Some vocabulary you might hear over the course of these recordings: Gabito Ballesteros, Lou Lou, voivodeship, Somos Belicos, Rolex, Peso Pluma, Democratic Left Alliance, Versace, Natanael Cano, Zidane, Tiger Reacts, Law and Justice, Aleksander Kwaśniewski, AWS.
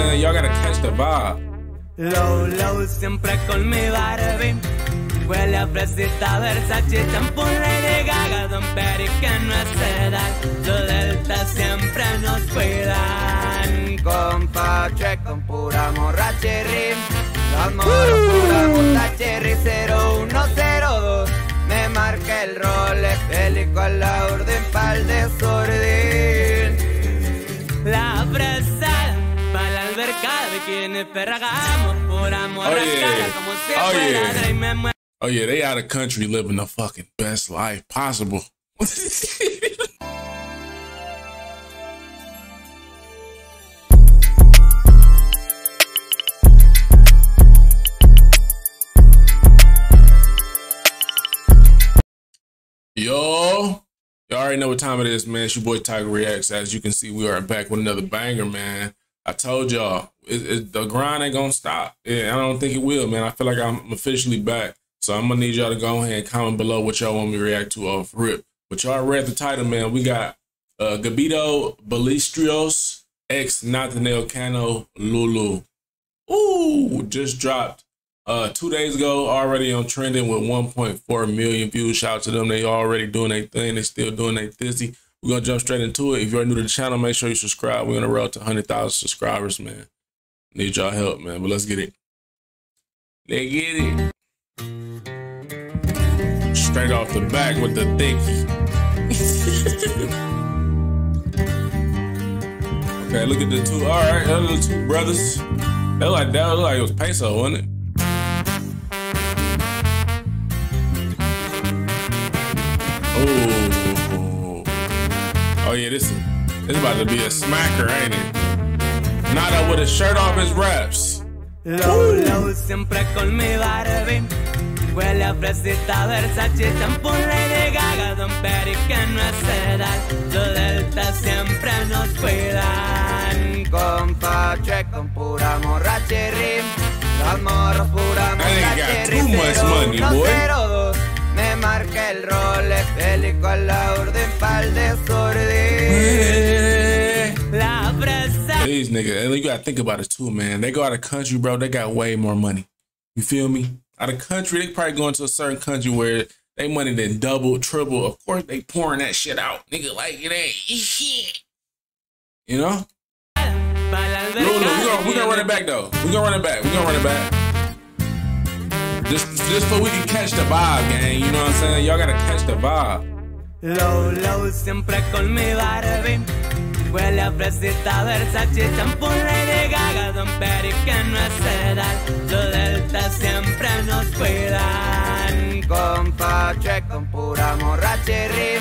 saying? Y'all gotta catch the vibe. Lou Lou siempre con mi Barbie. Huele a fresita, Versace, champú, Lady Gaga, Don Perry, que no es edad. Los Delta siempre nos cuidan. Con Pache, con pura morracherry. Los moros, pura morracherry, 0102. Me marca el Rolex, película, orden, pal de sordín. La fresa para la alberca de quienes perragamos por amor a cara como si fuera otra y me muero. Oh yeah, they out of country living the fucking best life possible. Yo, you already know what time it is, man. It's your boy Tiger Reacts. As you can see, we are back with another banger, man. I told y'all, the grind ain't gonna stop. Yeah, I don't think it will, man. I feel like I'm officially back. So I'm gonna need y'all to go ahead and comment below what y'all want me to react to off rip. But y'all read the title, man. We got Gabito Ballesteros x Natanael Cano Lou Lou. Ooh, just dropped 2 days ago, already on trending with 1.4 million views. Shout out to them. They already doing their thing. They still doing their thisty. We're gonna jump straight into it. If you're new to the channel, make sure you subscribe. We're on the road to 100,000 subscribers, man. Need y'all help, man. But let's get it. Let's get it. Straight off the back with the thinky. Okay, look at the two. All right, those two brothers. They look like that. Look like it was Peso, wasn't it? Oh, oh yeah, this about to be a smacker, ain't it? Not up with a shirt off his raps. Lou Lou siempre con mi Barbie. Huele a fresita, Versace, champú, Lady Gaga, Don Perry, que no es edad. Los Delta siempre nos cuidan. Con Pache, con pura morracherry. Los morros, pura morracherry. I ain't got too much money, boy. Me marca el Rolex, película, orden, pal de sordín. La fresa. These niggas, you gotta think about it too, man. They go out of country, bro. They got way more money. You feel me? Out of country, they probably going to a certain country where they money then double, triple. Of course, they pouring that shit out, nigga. Like it ain't shit. You know? We're gonna run it back though. We're gonna run it back. Just so we can catch the vibe, gang. You know what I'm saying? Y'all gotta catch the vibe. Lou Lou siempre con mi Barbie. Huele a fresita, Versace, champú, Lady Gaga, Don Perry, que no es edad. Los Delta siempre nos cuidan. Con Pache, con pura morracherry.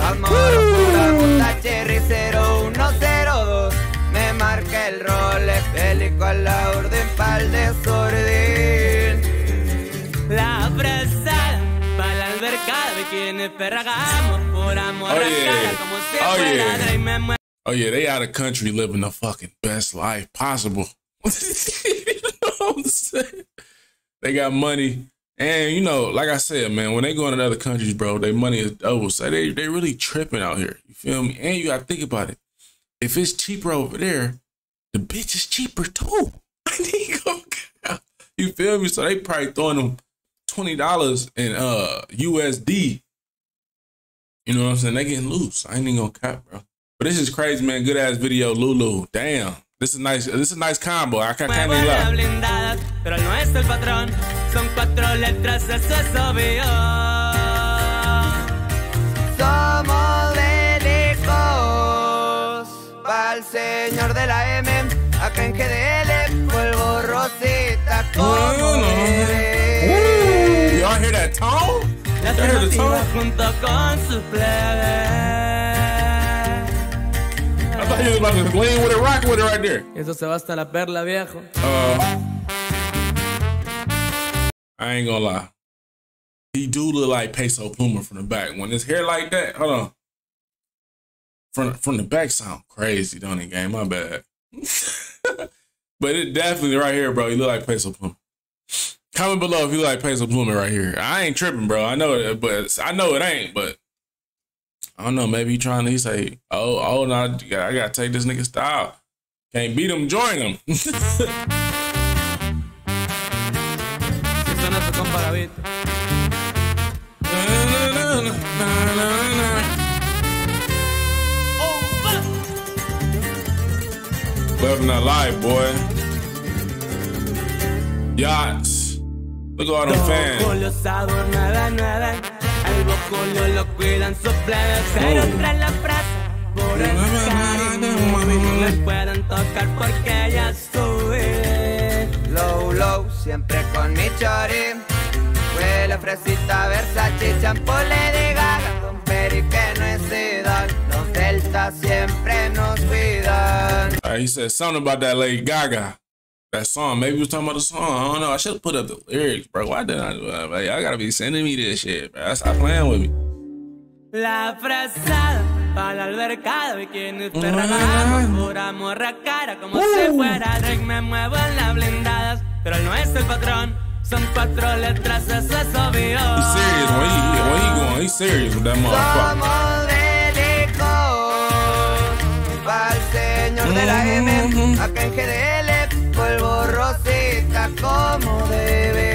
Los moros, pura morracherry, 0102. Me marca el Rolex, película, orden, pal de sordín. La fresa para la alberca de quienes perragamos por amor a cara como si fuera otra y me muero. Oh yeah, they out of country living the fucking best life possible. You know what I'm saying? They got money. And you know, like I said, man, when they go into other countries, bro, their money is double. So they really tripping out here. You feel me? And you gotta think about it. If it's cheaper over there, the bitch is cheaper too. You feel me? So they probably throwing them $20 in USD. You know what I'm saying? They getting loose. I ain't even gonna cap, bro. But this is crazy, man. Good ass video, Lou Lou. Damn. This is nice. This is a nice combo. I can't even lie. Pero no es el patrón. Son cuatro letras, eso es obvio. Somos velicos pa'l señor de la M. Acá en GDL, polvo rosita como eres. Y'all hear that tone? Y'all hear the tone? I thought he was about to lean with it, rock with it right there. Eso se va hasta la perla, viejo. I ain't gonna lie. He do look like Peso Pluma from the back. When his hair like that, hold on. From the back sound crazy, don't it, gang? My bad. But it definitely right here, bro. He look like Peso Pluma. Comment below if you like Peso Pluma right here. I ain't tripping, bro. I know it, but I know it ain't. But I don't know. Maybe he trying to. He say, "Oh, no, I gotta take this nigga style." Can't beat them, join them. Living that life, boy. Yachts. Look at all them fans. Lou Lou, siempre con mi chori. Huele fresita, Versace, champolé de Gaga. Don Peri que no es Zidane. Los Deltas siempre nos cuidan. He said something about that lady Gaga. That song, maybe he was talking about the song. I don't know. I should have put up the lyrics, bro. Why didn't I do that? Like, y'all gotta be sending me this shit, bro. Stop playing with me. La fresada. Para el mercado y quienes te regalamos por amor a cara como si fuera Drake me muevo en las blindadas pero él no es el patrón son cuatro letras eso es obvio. He's serious when he going he's serious with that motherfucker. Somos delicos para el señor de la M acá en GDL polvo rosita como debe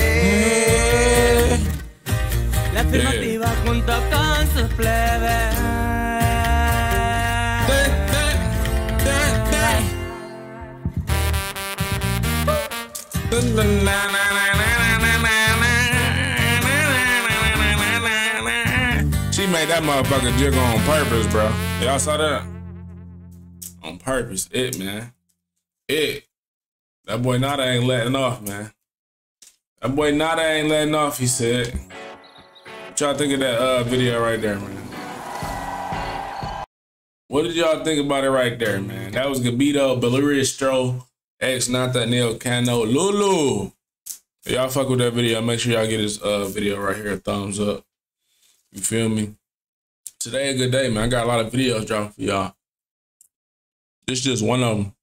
la afirmativa junto con sus plebes. She made that motherfucker jiggle on purpose, bro. Y'all saw that? On purpose. It, man. It. That boy Nada ain't letting off, man. That boy Nada ain't letting off, he said. What y'all think of that video right there, man? What did y'all think about it right there, man? That was Gabito Ballesteros. X Natanael Cano Lou Lou. Y'all fuck with that video. Make sure y'all get this video right here a thumbs up. You feel me? Today a good day, man. I got a lot of videos dropping for y'all. This just one of them.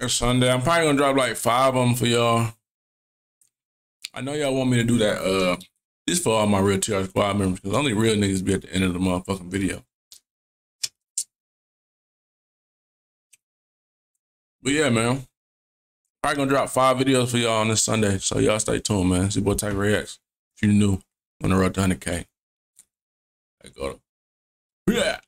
It's Sunday. I'm probably gonna drop like 5 of them for y'all. I know y'all want me to do that. This for all my real TR squad members, because only real niggas be at the end of the motherfucking video. But yeah, man, probably gonna drop 5 videos for y'all on this Sunday. So y'all stay tuned, man. It's your boy Tiger Reacts. If you're new, on the road to 100K. I got him. Yeah.